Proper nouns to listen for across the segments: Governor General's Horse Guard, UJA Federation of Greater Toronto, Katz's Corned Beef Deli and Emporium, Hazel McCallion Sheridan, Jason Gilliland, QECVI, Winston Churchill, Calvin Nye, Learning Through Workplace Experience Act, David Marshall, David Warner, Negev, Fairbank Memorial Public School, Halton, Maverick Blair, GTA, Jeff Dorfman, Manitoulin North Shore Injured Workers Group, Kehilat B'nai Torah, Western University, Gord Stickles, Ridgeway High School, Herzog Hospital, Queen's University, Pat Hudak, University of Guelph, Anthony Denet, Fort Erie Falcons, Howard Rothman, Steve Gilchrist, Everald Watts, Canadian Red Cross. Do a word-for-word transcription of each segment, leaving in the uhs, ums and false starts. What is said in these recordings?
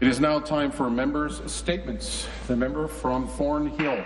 It is now time for members' statements. The member from Thornhill.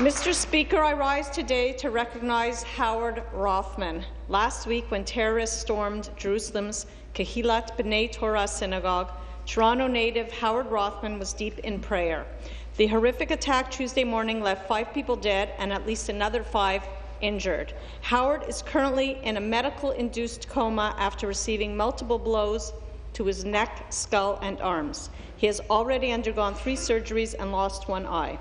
Mister Speaker, I rise today to recognize Howard Rothman. Last week, when terrorists stormed Jerusalem's Kehilat B'nai Torah synagogue, Toronto native Howard Rothman was deep in prayer. The horrific attack Tuesday morning left five people dead and at least another five injured. Howard is currently in a medical-induced coma after receiving multiple blows to his neck, skull, and arms. He has already undergone three surgeries and lost one eye.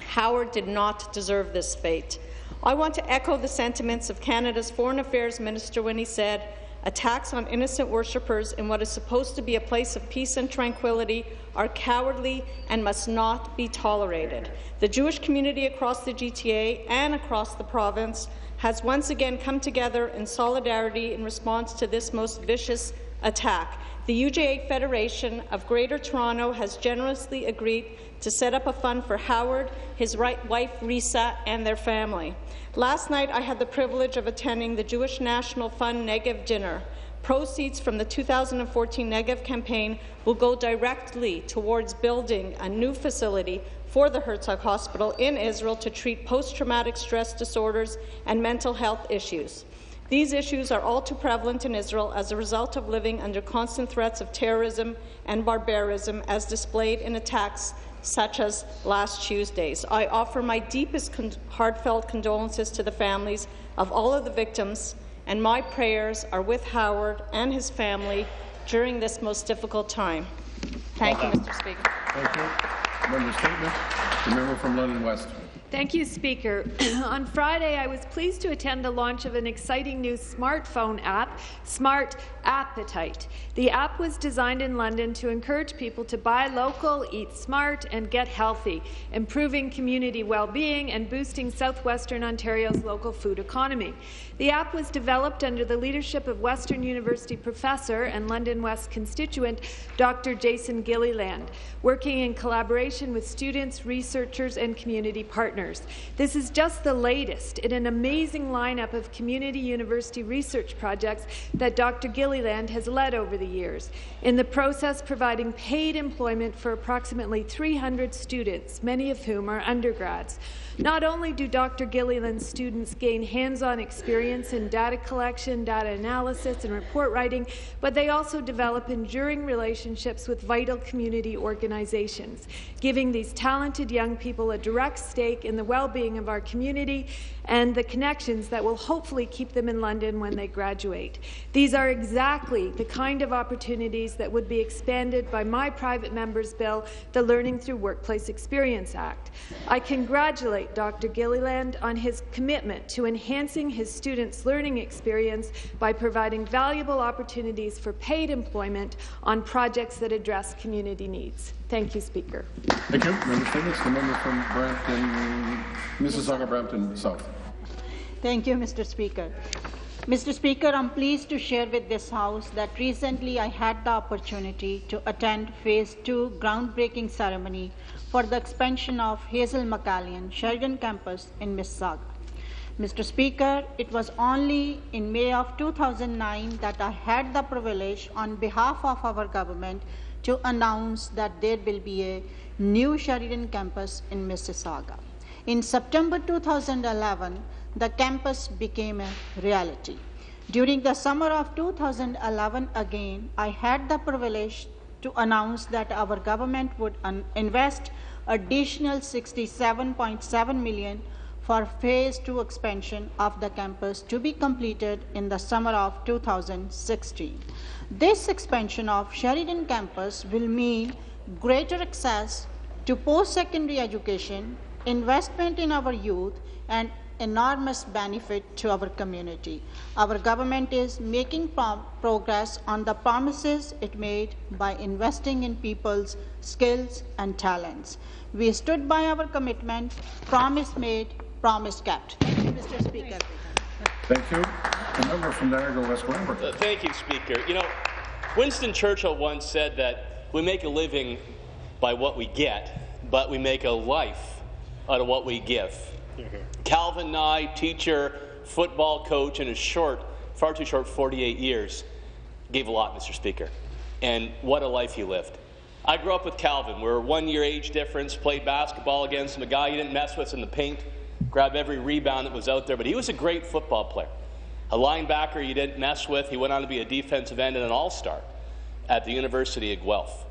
Howard did not deserve this fate. I want to echo the sentiments of Canada's Foreign Affairs Minister when he said, "Attacks on innocent worshippers in what is supposed to be a place of peace and tranquility are cowardly and must not be tolerated." The Jewish community across the G T A and across the province has once again come together in solidarity in response to this most vicious attack. The U J A Federation of Greater Toronto has generously agreed to set up a fund for Howard, his right wife Risa, and their family. Last night, I had the privilege of attending the Jewish National Fund Negev dinner. Proceeds from the two thousand fourteen Negev campaign will go directly towards building a new facility for the Herzog Hospital in Israel to treat post-traumatic stress disorders and mental health issues. These issues are all too prevalent in Israel as a result of living under constant threats of terrorism and barbarism, as displayed in attacks such as last Tuesday's. I offer my deepest con heartfelt condolences to the families of all of the victims, and my prayers are with Howard and his family during this most difficult time. Thank you, Mister Speaker. Thank you. Member statement. The member from London West. Thank you, Speaker. On Friday, I was pleased to attend the launch of an exciting new smartphone app, Smart Appetite. The app was designed in London to encourage people to buy local, eat smart, and get healthy, improving community well-being and boosting southwestern Ontario's local food economy. The app was developed under the leadership of Western University professor and London West constituent Doctor Jason Gilliland, working in collaboration with students, researchers, and community partners. This is just the latest in an amazing lineup of community university research projects that Doctor Gilliland has led over the years, in the process providing paid employment for approximately three hundred students, many of whom are undergrads. Not only do Doctor Gilliland's students gain hands-on experience in data collection, data analysis, and report writing, but they also develop enduring relationships with vital community organizations, giving these talented young people a direct stake in the well-being of our community and the connections that will hopefully keep them in London when they graduate. These are exactly the kind of opportunities that would be expanded by my private member's bill, the Learning Through Workplace Experience Act. I congratulate Doctor Gilliland on his commitment to enhancing his students' learning experience by providing valuable opportunities for paid employment on projects that address community needs. Thank you, Speaker. Thank you. Member Phillips, the member from Brampton, Mississauga, Brampton South. Thank you, Mister Speaker. Mister Speaker, I'm pleased to share with this House that recently I had the opportunity to attend Phase two groundbreaking ceremony for the expansion of Hazel McCallion Sheridan campus in Mississauga. Mister Speaker, it was only in May of two thousand nine that I had the privilege on behalf of our government to announce that there will be a new Sheridan campus in Mississauga. In September two thousand eleven, the campus became a reality. During the summer of two thousand eleven, again, I had the privilege to announce that our government would invest additional sixty-seven point seven million dollars for Phase two expansion of the campus to be completed in the summer of two thousand sixteen. This expansion of Sheridan campus will mean greater access to post-secondary education, investment in our youth, and enormous benefit to our community. Our government is making pro progress on the promises it made by investing in people's skills and talents. We stood by our commitment, promise made, promise kept. Thank you, Mister Speaker. Thank you. The member from Niagara West Glenbrook. Uh, thank you, Speaker. You know, Winston Churchill once said that we make a living by what we get, but we make a life out of what we give. Calvin Nye, teacher, football coach, in a short, far too short forty-eight years, gave a lot, Mister Speaker. and what a life he lived. I grew up with Calvin. We were one year age difference, played basketball against him, a guy you didn't mess with in the paint, grabbed every rebound that was out there, but he was a great football player. A linebacker you didn't mess with, he went on to be a defensive end and an all-star at the University of Guelph.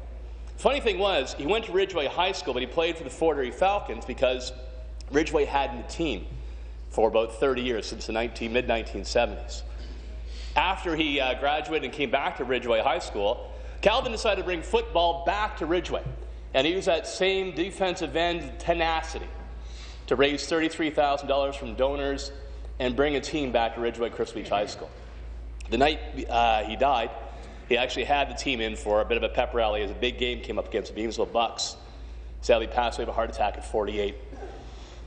Funny thing was, he went to Ridgeway High School, but he played for the Fort Erie Falcons because Ridgeway hadn't a team for about thirty years, since the mid nineteen seventies. After he uh, graduated and came back to Ridgeway High School, Calvin decided to bring football back to Ridgeway, and he used that same defensive end tenacity to raise thirty-three thousand dollars from donors and bring a team back to Ridgeway Crystal Beach High School. The night uh, he died, he actually had the team in for a bit of a pep rally as a big game came up against the Beamsville Bucks. Sadly, passed away of a heart attack at forty-eight.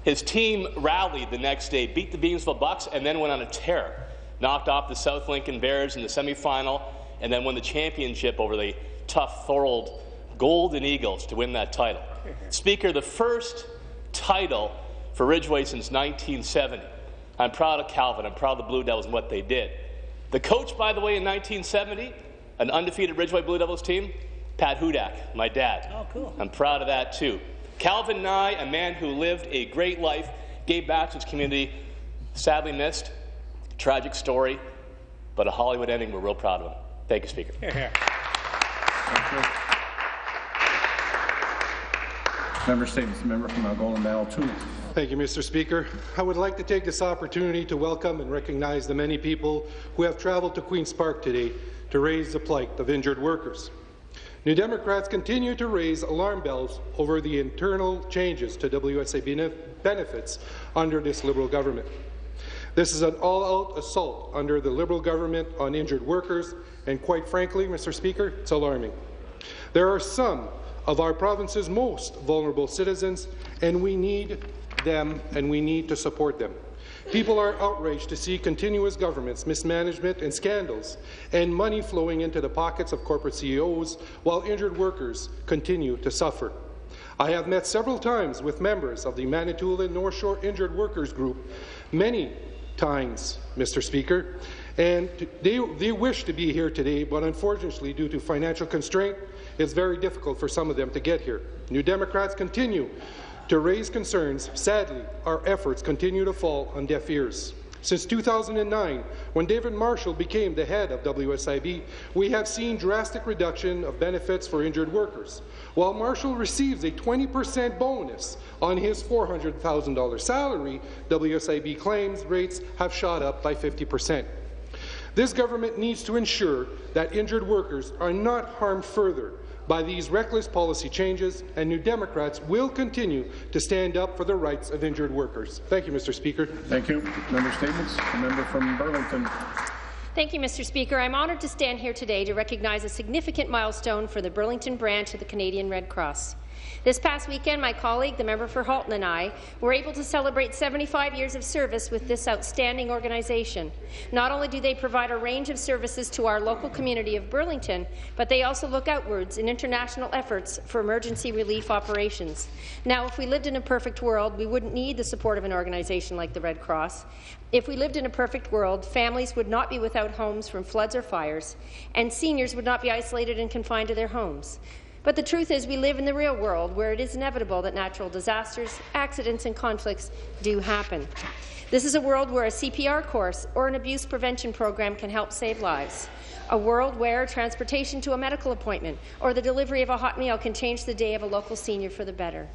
His team rallied the next day, beat the Beamsville Bucks, and then went on a tear. Knocked off the South Lincoln Bears in the semifinal, and then won the championship over the tough Thorold Golden Eagles to win that title. Speaker, the first title for Ridgeway since nineteen seventy. I'm proud of Calvin. I'm proud of the Blue Devils and what they did. The coach, by the way, in nineteen seventy, an undefeated Ridgeway Blue Devils team, Pat Hudak, my dad. Oh, cool. I'm proud of that too. Calvin Nye, a man who lived a great life, gave back to his community, sadly missed. Tragic story, but a Hollywood ending. We're real proud of him. Thank you, Speaker. Here, here. Thank you. Member statements. Member from Algonquin Battle two. Thank you, Mister Speaker. I would like to take this opportunity to welcome and recognize the many people who have traveled to Queen's Park today to raise the plight of injured workers. New Democrats continue to raise alarm bells over the internal changes to W S I B benefits under this Liberal government. This is an all-out assault under the Liberal government on injured workers, and quite frankly, Mister Speaker, it's alarming. There are some of our province's most vulnerable citizens, and we need them, and we need to support them. People are outraged to see continuous governments, mismanagement and scandals, and money flowing into the pockets of corporate C E Os, while injured workers continue to suffer. I have met several times with members of the Manitoulin North Shore Injured Workers Group, many times, Mister Speaker, and they, they wish to be here today, but unfortunately, due to financial constraint, it's very difficult for some of them to get here. New Democrats continue to raise concerns. Sadly, our efforts continue to fall on deaf ears. Since two thousand nine, when David Marshall became the head of W S I B, we have seen drastic reduction of benefits for injured workers. While Marshall receives a twenty percent bonus on his four hundred thousand dollars salary, W S I B claims rates have shot up by fifty percent. This government needs to ensure that injured workers are not harmed further by these reckless policy changes, and New Democrats will continue to stand up for the rights of injured workers. Thank you, Mister Speaker. Thank you. Member statements. The member from Burlington. Thank you, Mister Speaker. I'm honoured to stand here today to recognize a significant milestone for the Burlington branch of the Canadian Red Cross. This past weekend, my colleague, the member for Halton, and I were able to celebrate seventy-five years of service with this outstanding organization. Not only do they provide a range of services to our local community of Burlington, but they also look outwards in international efforts for emergency relief operations. Now, if we lived in a perfect world, we wouldn't need the support of an organization like the Red Cross. If we lived in a perfect world, families would not be without homes from floods or fires, and seniors would not be isolated and confined to their homes. But the truth is we live in the real world, where it is inevitable that natural disasters, accidents and conflicts do happen. This is a world where a C P R course or an abuse prevention program can help save lives. A world where transportation to a medical appointment or the delivery of a hot meal can change the day of a local senior for the better.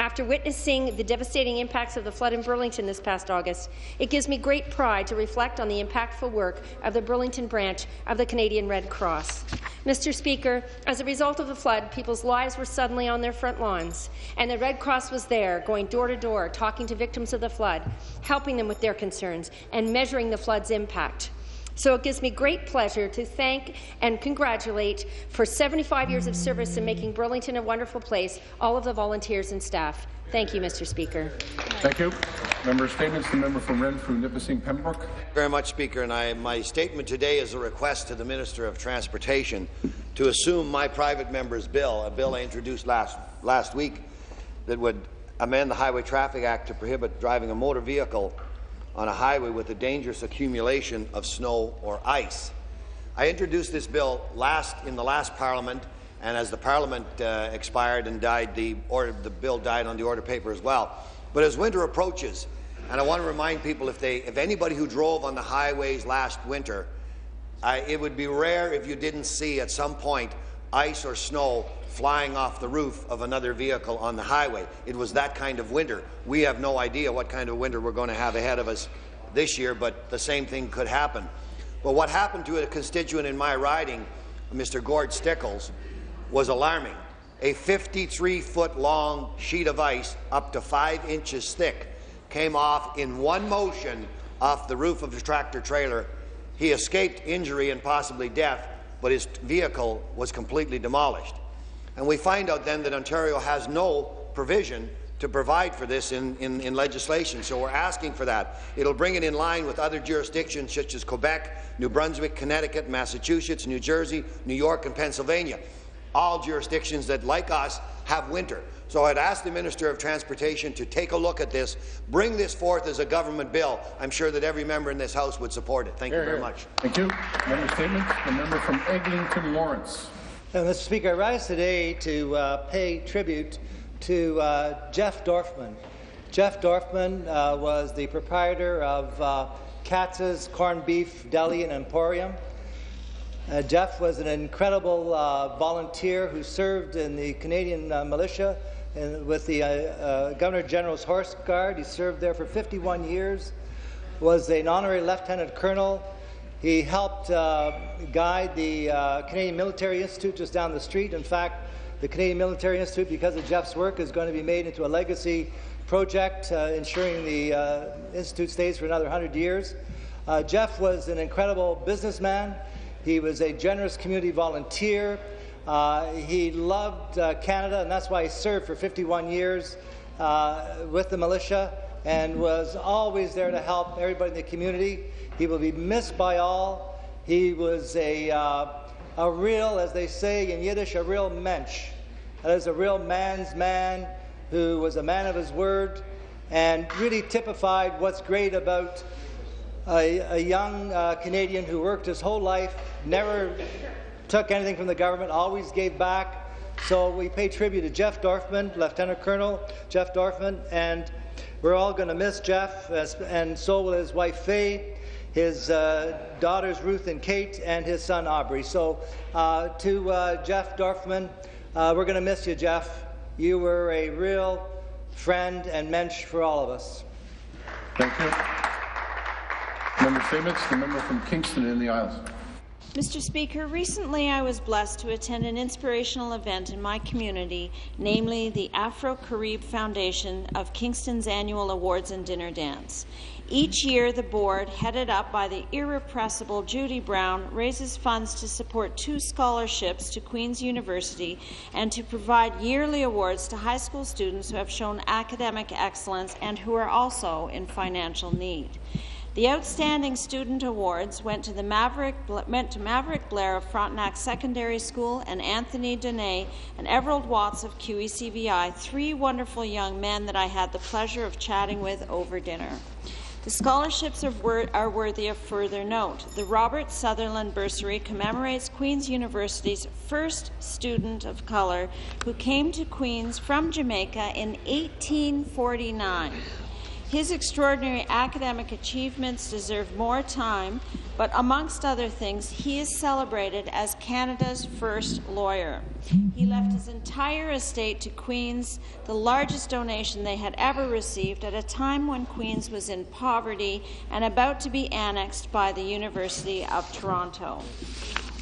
After witnessing the devastating impacts of the flood in Burlington this past August, it gives me great pride to reflect on the impactful work of the Burlington branch of the Canadian Red Cross. Mister Speaker, as a result of the flood, people's lives were suddenly on their front lawns, and the Red Cross was there, going door to door, talking to victims of the flood, helping them with their concerns, and measuring the flood's impact. So it gives me great pleasure to thank and congratulate for seventy-five years of service in making Burlington a wonderful place, all of the volunteers and staff. Thank you, Mister Speaker. Thank you. Member statements. The member from Renfrew, Nipissing, Pembroke. Thank you very much, Speaker. And I, my statement today is a request to the Minister of Transportation to assume my private member's bill, a bill I introduced last last week that would amend the Highway Traffic Act to prohibit driving a motor vehicle on a highway with a dangerous accumulation of snow or ice. I introduced this bill last in the last Parliament, and as the Parliament uh, expired and died, the, order, the bill died on the order paper as well. But as winter approaches, and I want to remind people, if, they, if anybody who drove on the highways last winter, uh, it would be rare if you didn't see at some point ice or snow flying off the roof of another vehicle on the highway. It was that kind of winter. We have no idea what kind of winter we're going to have ahead of us this year, but the same thing could happen. But what happened to a constituent in my riding, Mister Gord Stickles, was alarming. A fifty-three foot long sheet of ice, up to five inches thick, came off in one motion off the roof of his tractor trailer. He escaped injury and possibly death, but his vehicle was completely demolished. And we find out then that Ontario has no provision to provide for this in, in, in legislation, so we're asking for that. It'll bring it in line with other jurisdictions such as Quebec, New Brunswick, Connecticut, Massachusetts, New Jersey, New York, and Pennsylvania, all jurisdictions that, like us, have winter. So I'd ask the Minister of Transportation to take a look at this, bring this forth as a government bill. I'm sure that every member in this House would support it. Thank here, you very here. much. Thank you. Member statement. The member from Eglinton Lawrence. Uh, Mister Speaker, I rise today to uh, pay tribute to uh, Jeff Dorfman. Jeff Dorfman uh, was the proprietor of uh, Katz's Corned Beef Deli and Emporium. Uh, Jeff was an incredible uh, volunteer who served in the Canadian uh, militia and with the uh, uh, Governor General's Horse Guard. He served there for fifty-one years, was an honorary lieutenant colonel. He helped uh, guide the uh, Canadian Military Institute just down the street. In fact, the Canadian Military Institute, because of Jeff's work, is going to be made into a legacy project, uh, ensuring the uh, Institute stays for another one hundred years. Uh, Jeff was an incredible businessman. He was a generous community volunteer. Uh, he loved uh, Canada, and that's why he served for fifty-one years uh, with the militia and was always there to help everybody in the community. He will be missed by all. He was a uh, A real, as they say in Yiddish, a real mensch. That is a real man's man who was a man of his word and really typified what's great about a, a young uh, Canadian who worked his whole life, never took anything from the government, always gave back. So we pay tribute to Jeff Dorfman, Lieutenant Colonel Jeff Dorfman, and we're all going to miss Jeff, and so will his wife Faye, his uh, daughters Ruth and Kate, and his son Aubrey. So uh, to uh, Jeff Dorfman, uh, we're going to miss you, Jeff. You were a real friend and mensch for all of us. Thank you. Member statements. The member from Kingston in the Isles. Mister Speaker, recently I was blessed to attend an inspirational event in my community, namely the Afro-Carib Foundation of Kingston's annual awards and dinner dance. Each year, the board, headed up by the irrepressible Judy Brown, raises funds to support two scholarships to Queen's University and to provide yearly awards to high school students who have shown academic excellence and who are also in financial need. The Outstanding Student Awards went to, the Maverick, went to Maverick Blair of Frontenac Secondary School and Anthony Denet and Everald Watts of Q E C V I, three wonderful young men that I had the pleasure of chatting with over dinner. The scholarships are, wor are worthy of further note. The Robert Sutherland Bursary commemorates Queen's University's first student of color who came to Queen's from Jamaica in eighteen forty-nine. His extraordinary academic achievements deserve more time, but amongst other things, he is celebrated as Canada's first lawyer. He left his entire estate to Queen's, the largest donation they had ever received at a time when Queen's was in poverty and about to be annexed by the University of Toronto.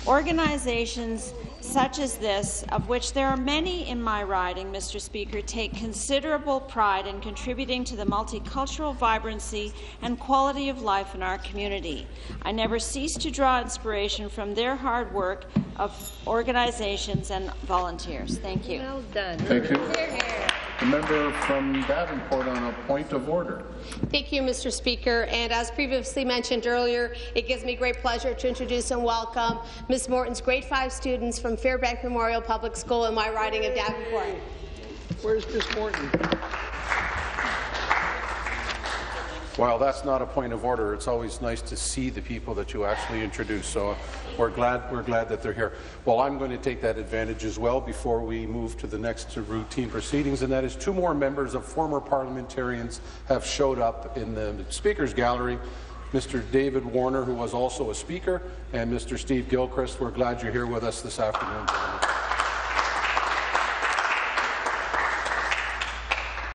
Organizations such as this, of which there are many in my riding, Mister Speaker, take considerable pride in contributing to the multicultural vibrancy and quality of life in our community. I never cease to draw inspiration from their hard work of organizations and volunteers. Thank you. Well done. Thank you. Here, here. The member from Davenport on a point of order. Thank you, Mister Speaker. And as previously mentioned earlier, it gives me great pleasure to introduce and welcome Miz Morton's grade five students from Fairbank Memorial Public School in my riding of Davenport. Where's Miz Morton? While that's not a point of order, it's always nice to see the people that you actually introduce. So we're glad we're glad that they're here. Well, I'm going to take that advantage as well before we move to the next routine proceedings, and that is two more members of former parliamentarians have showed up in the speakers gallery. Mister David Warner, who was also a speaker, and Mister Steve Gilchrist. We're glad you're here with us this afternoon.